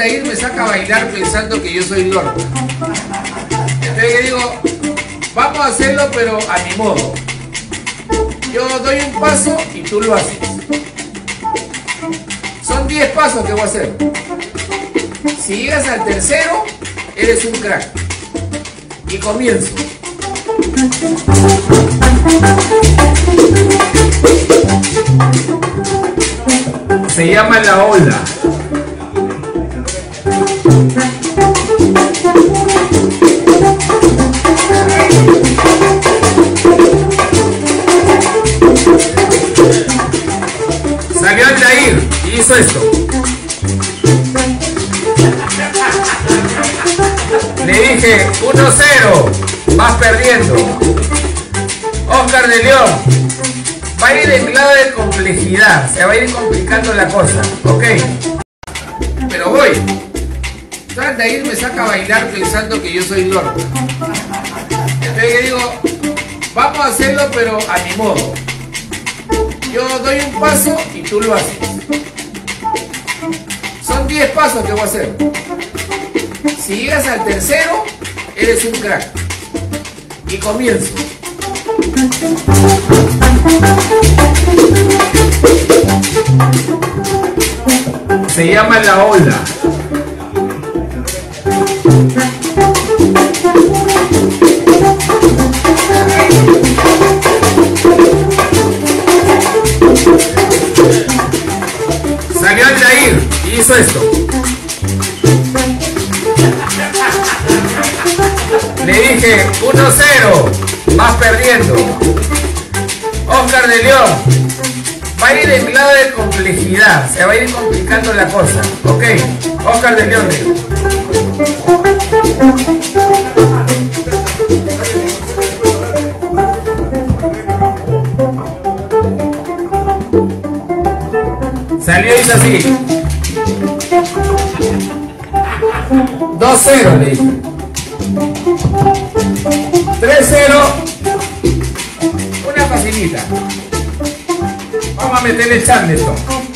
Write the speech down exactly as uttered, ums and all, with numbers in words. Altair me saca a bailar pensando que yo soy lord. Entonces yo digo, vamos a hacerlo pero a mi modo. Yo doy un paso y tú lo haces. Son diez pasos que voy a hacer. Si llegas al tercero, eres un crack. Y comienzo. Se llama La Ola. Salió Altair y hizo esto. Le dije, uno cero, vas perdiendo. Oscar de León, va a ir en grado de complejidad, se va a ir complicando la cosa, ok. Pero voy. Altair me saca a bailar pensando que yo soy lord. Entonces yo digo, vamos a hacerlo pero a mi modo. Yo doy un paso y tú lo haces. Son diez pasos que voy a hacer. Si llegas al tercero, eres un crack. Y comienzo. Se llama La Ola. Salió Altair y hizo esto. Le dije, uno cero, vas perdiendo. Oscar de León, va a ir en grado de complejidad, se va a ir complicando la cosa, ok. Oscar de León. Salió y hizo así. dos cero, le dije. tres cero. Una facilita. Vamos a meterle el chandestón.